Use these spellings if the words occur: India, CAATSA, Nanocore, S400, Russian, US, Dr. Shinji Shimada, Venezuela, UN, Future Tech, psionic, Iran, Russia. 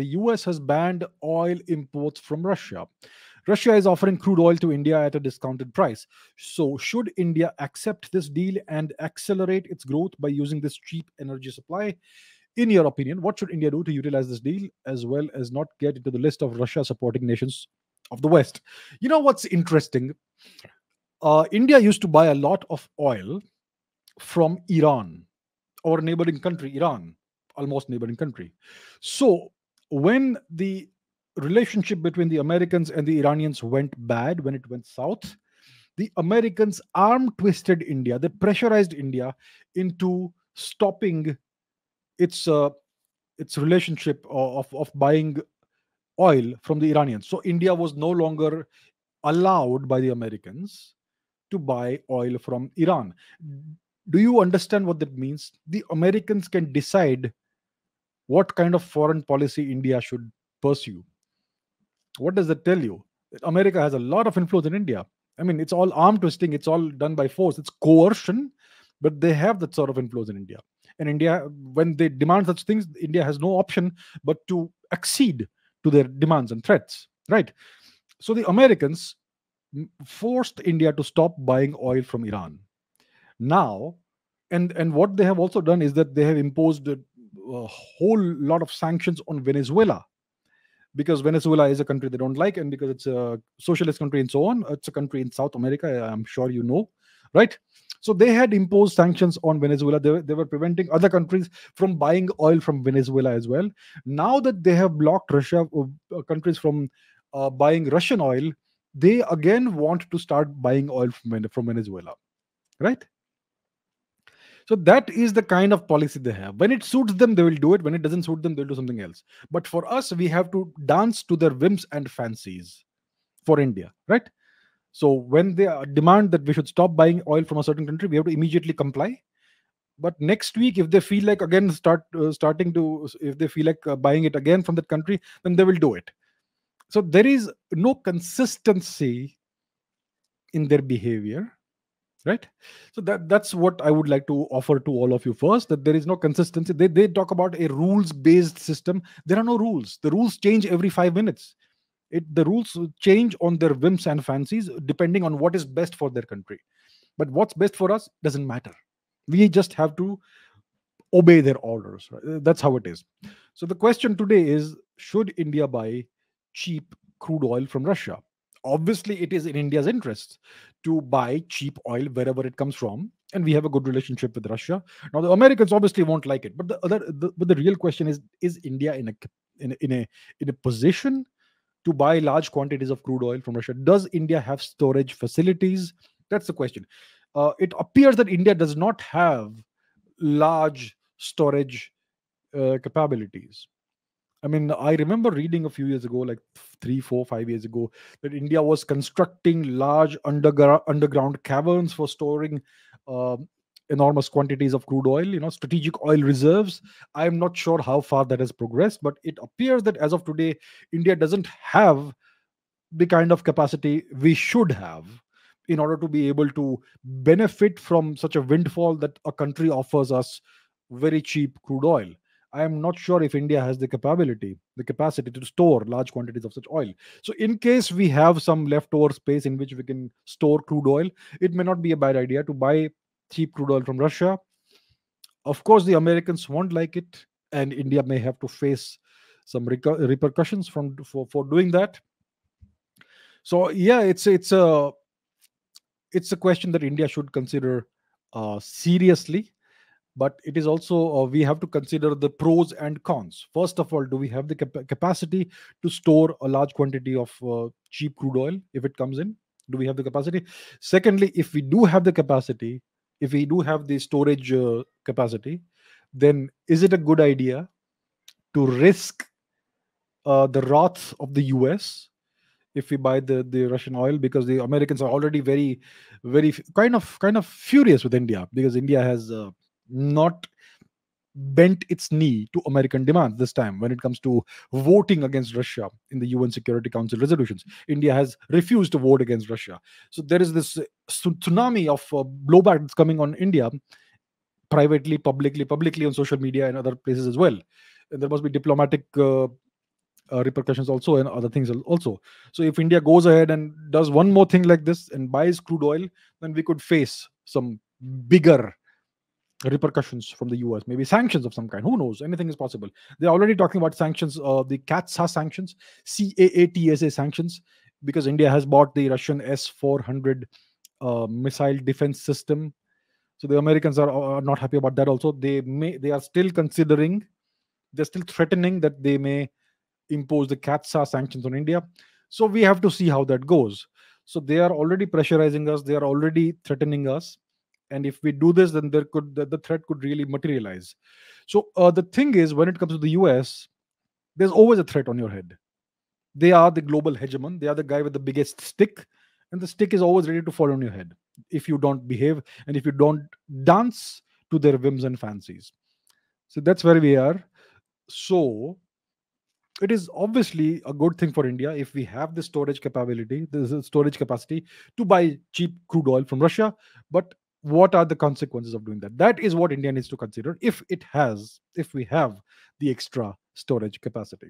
the US has banned oil imports from Russia. Russia is offering crude oil to India at a discounted price. So should India accept this deal and accelerate its growth by using this cheap energy supply? In your opinion, what should India do to utilize this deal, as well as not get into the list of Russia supporting nations of the West? You know what's interesting? India used to buy a lot of oil from Iran, or neighboring country, Iran, almost neighboring country. So when the relationship between the Americans and the Iranians went bad, when it went south, the Americans arm twisted India. They pressurized India into stopping its relationship of buying oil from the Iranians. So India was no longer allowed by the Americans to buy oil from Iran. Do you understand what that means? The Americans can decide what kind of foreign policy India should pursue. What does that tell you? America has a lot of influence in India. I mean, it's all arm twisting. It's all done by force. It's coercion, but they have that sort of influence in India. And India, when they demand such things, India has no option but to accede to their demands and threats, right? So the Americans forced India to stop buying oil from Iran. Now, and what they have also done is that they have imposed a whole lot of sanctions on Venezuela, because Venezuela is a country they don't like, and because it's a socialist country and so on. It's a country in South America, I'm sure you know, right? So they had imposed sanctions on Venezuela. They were preventing other countries from buying oil from Venezuela as well. Now that they have blocked Russia, countries from buying Russian oil, they again want to start buying oil from Venezuela, right? So that is the kind of policy they have. When it suits them, they will do it. When it doesn't suit them, they'll do something else. But for us, we have to dance to their whims and fancies for India, right? So when they demand that we should stop buying oil from a certain country, we have to immediately comply. But next week, if they feel like again buying it again from that country, then they will do it. So there is no consistency in their behavior, right? So that's what I would like to offer to all of you first, that there is no consistency. They talk about a rules-based system. There are no rules. The rules change every 5 minutes. The rules change on their whims and fancies depending on what is best for their country. But what's best for us doesn't matter. We just have to obey their orders. Right? That's how it is. So the question today is, should India buy cheap crude oil from Russia? Obviously, it is in India's interest to buy cheap oil wherever it comes from, and we have a good relationship with Russia. Now, the Americans obviously won't like it, but the real question is India in a position to buy large quantities of crude oil from Russia? Does India have storage facilities? That's the question. It appears that India does not have large storage capabilities. I mean, I remember reading a few years ago, like 3, 4, 5 years ago, that India was constructing large underground caverns for storing enormous quantities of crude oil, strategic oil reserves. I'm not sure how far that has progressed, but it appears that as of today, India doesn't have the kind of capacity we should have in order to be able to benefit from such a windfall that a country offers us very cheap crude oil. I am not sure if India has the capacity to store large quantities of such oil. So in case we have some leftover space in which we can store crude oil, it may not be a bad idea to buy cheap crude oil from Russia. Of course, the Americans won't like it, and India may have to face some repercussions for doing that. So yeah, it's a question that India should consider seriously. But it is also, we have to consider the pros and cons. First of all, do we have the capacity to store a large quantity of cheap crude oil if it comes in? Do we have the capacity? Secondly, if we do have the capacity, if we do have the storage capacity, then is it a good idea to risk the wrath of the US if we buy the Russian oil? Because the Americans are already very, very kind of furious with India, because India has not bent its knee to American demands this time when it comes to voting against Russia in the UN Security Council resolutions. India has refused to vote against Russia. So there is this tsunami of blowback that's coming on India, privately, publicly on social media and other places as well. And there must be diplomatic repercussions also, and other things also. So if India goes ahead and does one more thing like this and buys crude oil, then we could face some bigger repercussions from the US, maybe sanctions of some kind. Who knows? Anything is possible. They're already talking about sanctions, the CAATSA sanctions, C-A-A-T-S-A sanctions, because India has bought the Russian S-400 missile defense system. So the Americans are not happy about that also. They are still considering, they're still threatening that they may impose the CAATSA sanctions on India. So we have to see how that goes. So they are already pressurizing us. They are already threatening us. And if we do this, then there could the threat could really materialize. So the thing is, when it comes to the US, there's always a threat on your head. They are the global hegemon. They are the guy with the biggest stick. And the stick is always ready to fall on your head if you don't behave and if you don't dance to their whims and fancies. So that's where we are. So it is obviously a good thing for India if we have the storage capability, the storage capacity to buy cheap crude oil from Russia. But what are the consequences of doing that? That is what India needs to consider if we have the extra storage capacity.